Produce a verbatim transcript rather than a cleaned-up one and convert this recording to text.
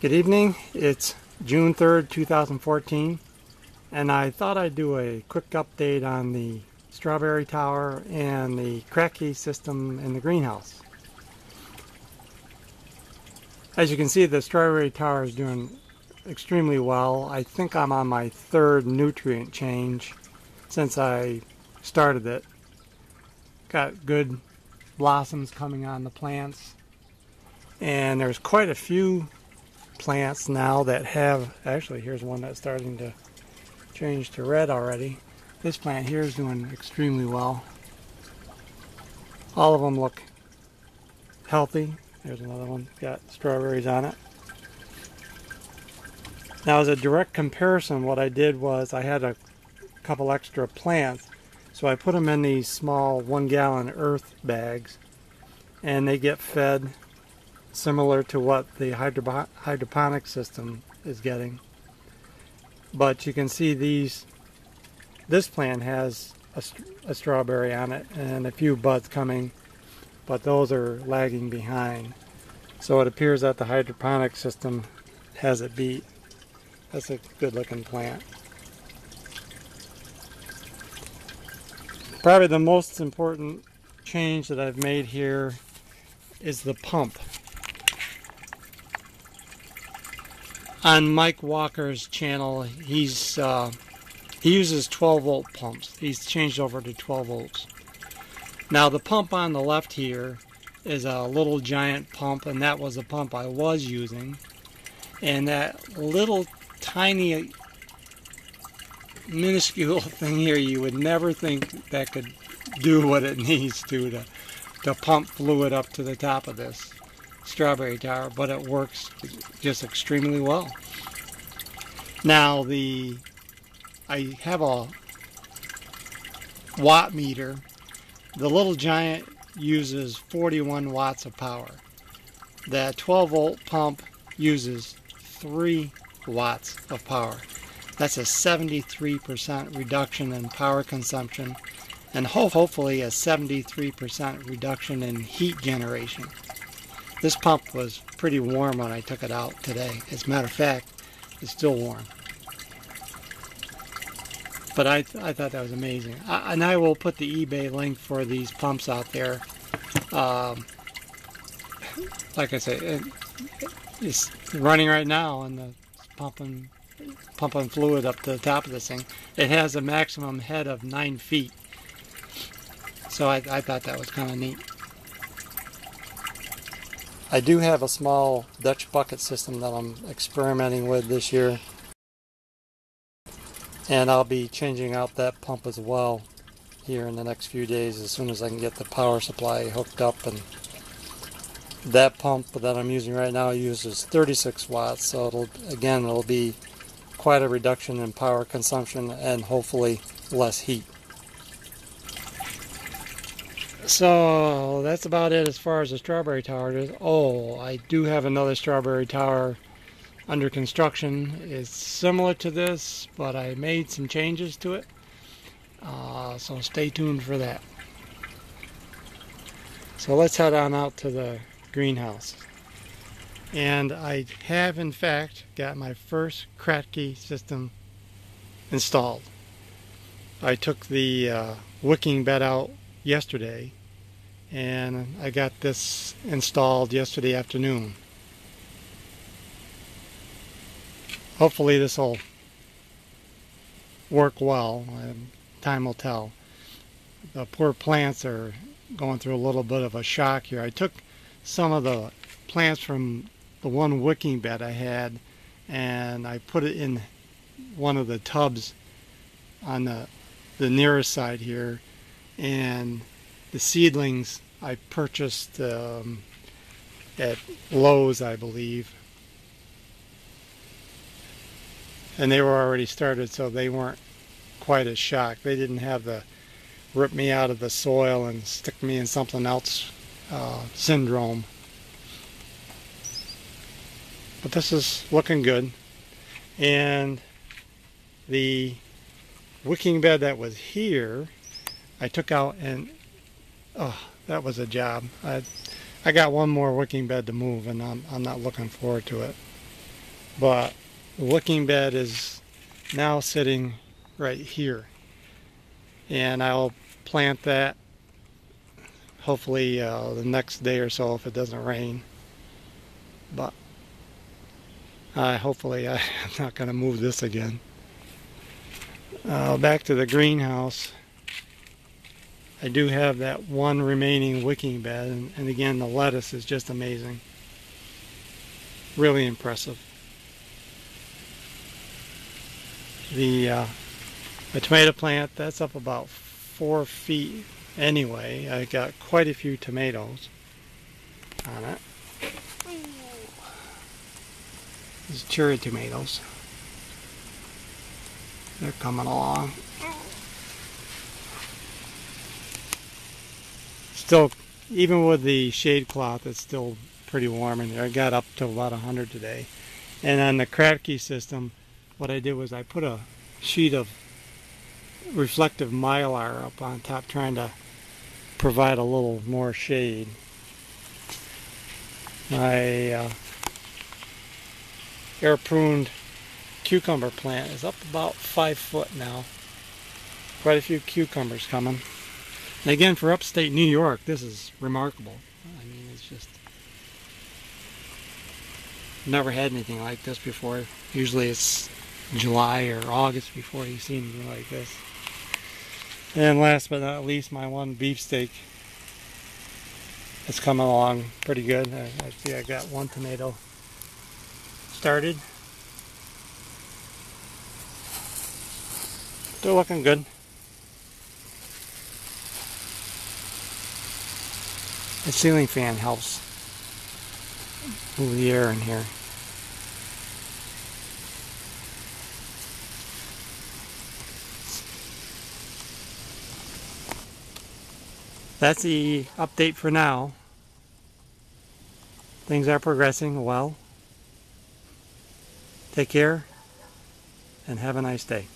Good evening, it's June third, two thousand fourteen, and I thought I'd do a quick update on the strawberry tower and the Kratky system in the greenhouse. As you can see, the strawberry tower is doing extremely well. I think I'm on my third nutrient change since I started it. Got good blossoms coming on the plants, and there's quite a few plants now that have, actually here's one that's starting to change to red already. This plant here is doing extremely well. All of them look healthy. There's another one, got strawberries on it. Now, as a direct comparison, what I did was I had a couple extra plants, so I put them in these small one gallon earth bags, and they get fed similar to what the hydro hydroponic system is getting. But you can see these, this plant has a, a strawberry on it and a few buds coming, but those are lagging behind. So it appears that the hydroponic system has it beat. That's a good looking plant. Probably the most important change that I've made here is the pump. On Mike Walker's channel, he's uh, he uses twelve volt pumps. He's changed over to twelve volts. Now, the pump on the left here is a Little Giant pump, and that was the pump I was using. And that little tiny minuscule thing here, you would never think that could do what it needs to to, to pump fluid up to the top of this strawberry tower, but it works just extremely well. Now, the I have a watt meter. The Little Giant uses forty-one watts of power. The twelve volt pump uses three watts of power. That's a seventy-three percent reduction in power consumption, and ho hopefully a seventy-three percent reduction in heat generation. This pump was pretty warm when I took it out today. As a matter of fact, it's still warm. But I, th I thought that was amazing. I and I will put the eBay link for these pumps out there. Um, like I say, it, it's running right now and the pumping, pumping fluid up to the top of this thing. It has a maximum head of nine feet. So I, I thought that was kind of neat. I do have a small Dutch bucket system that I'm experimenting with this year, and I'll be changing out that pump as well here in the next few days as soon as I can get the power supply hooked up. And that pump that I'm using right now uses thirty-six watts, so it'll, again, it'll be quite a reduction in power consumption and hopefully less heat. So that's about it as far as the strawberry tower goes. Oh, I do have another strawberry tower under construction. It's similar to this, but I made some changes to it. Uh, so stay tuned for that. So let's head on out to the greenhouse. And I have, in fact, got my first Kratky system installed. I took the uh, wicking bed out yesterday, and I got this installed yesterday afternoon. Hopefully this will work well, and time will tell. The poor plants are going through a little bit of a shock here. I took some of the plants from the one wicking bed I had, and I put it in one of the tubs on the, the nearest side here. And the seedlings I purchased um, at Lowe's, I believe, and they were already started, so they weren't quite as shocked. They didn't have the rip me out of the soil and stick me in something else uh, syndrome. But this is looking good, and the wicking bed that was here I took out, and oh, that was a job. I, I got one more wicking bed to move, and I'm, I'm not looking forward to it. but the looking bed is now sitting right here, and I'll plant that hopefully uh, the next day or so if it doesn't rain. But uh, hopefully I'm not going to move this again. Uh, back to the greenhouse. I do have that one remaining wicking bed, and, and again the lettuce is just amazing. Really impressive. The uh, the tomato plant, that's up about four feet anyway. I got quite a few tomatoes on it. These cherry tomatoes. They're coming along. Still, even with the shade cloth, it's still pretty warm in there. I got up to about one hundred today. And on the Kratky system, what I did was I put a sheet of reflective Mylar up on top, trying to provide a little more shade. My uh, air pruned cucumber plant is up about five foot now. Quite a few cucumbers coming. And again, for upstate New York, this is remarkable. I mean, it's just... never had anything like this before. Usually it's July or August before you see anything like this. And last but not least, my one beefsteak is coming along pretty good. I, I see I got one tomato started. They're looking good. The ceiling fan helps move the air in here. That's the update for now. Things are progressing well. Take care and have a nice day.